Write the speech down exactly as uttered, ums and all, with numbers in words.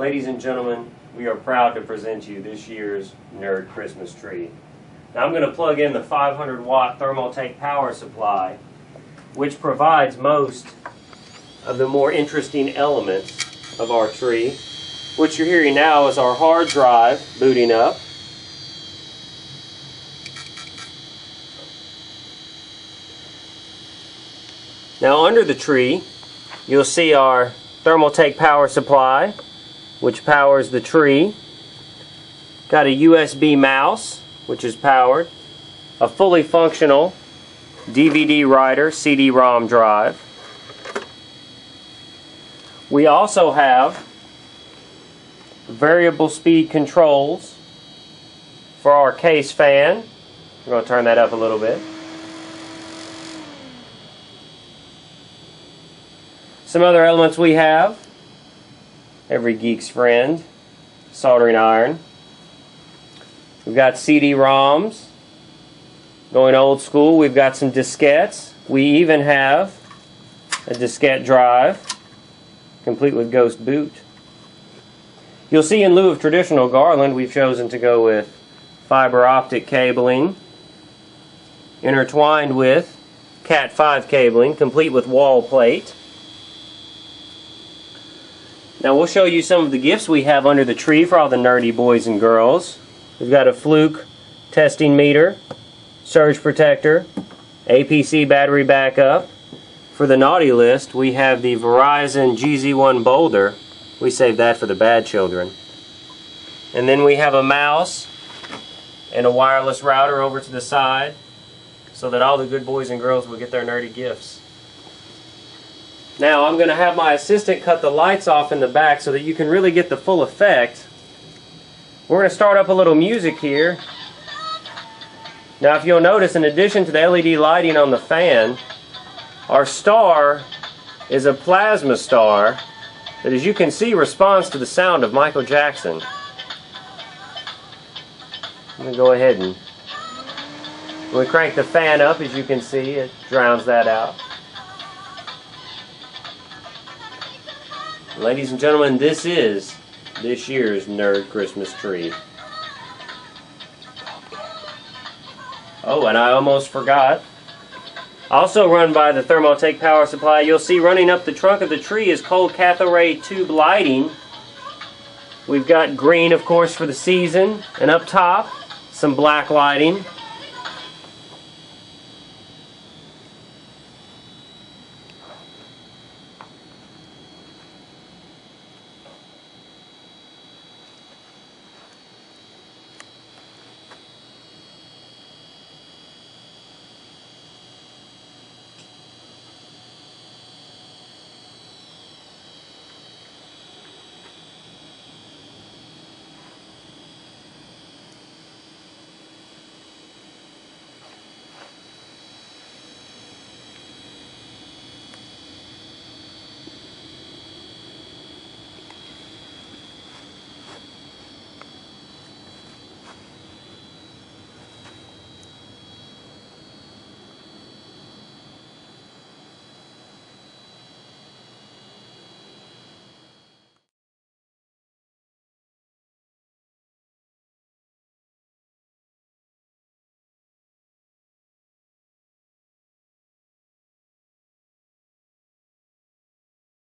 Ladies and gentlemen, we are proud to present you this year's Nerd Christmas tree. Now I'm going to plug in the five hundred watt Thermaltake power supply, which provides most of the more interesting elements of our tree. What you're hearing now is our hard drive booting up. Now under the tree, you'll see our Thermaltake power supply, which powers the tree. Got a U S B mouse, which is powered. A fully functional D V D writer, C D ROM drive. We also have variable speed controls for our case fan. We're going to turn that up a little bit. Some other elements we have: every geek's friend, soldering iron. We've got C D ROMs. Going old school, we've got some diskettes. We even have a diskette drive, complete with ghost boot. You'll see, in lieu of traditional garland, we've chosen to go with fiber optic cabling, intertwined with cat five cabling, complete with wall plate. Now we'll show you some of the gifts we have under the tree for all the nerdy boys and girls. We've got a Fluke testing meter, surge protector, A P C battery backup. For the naughty list, we have the Verizon G Z one Boulder. We saved that for the bad children. And then we have a mouse and a wireless router over to the side, so that all the good boys and girls will get their nerdy gifts. Now I'm going to have my assistant cut the lights off in the back so that you can really get the full effect. We're going to start up a little music here. Now if you'll notice, in addition to the L E D lighting on the fan, our star is a plasma star that, as you can see, responds to the sound of Michael Jackson. I'm going to go ahead and when we crank the fan up, as you can see, it drowns that out. Ladies and gentlemen, this is this year's Nerd Christmas tree. Oh, and I almost forgot. Also run by the Thermaltake power supply, you'll see running up the trunk of the tree is cold cathode tube lighting. We've got green, of course, for the season, and up top, some black lighting.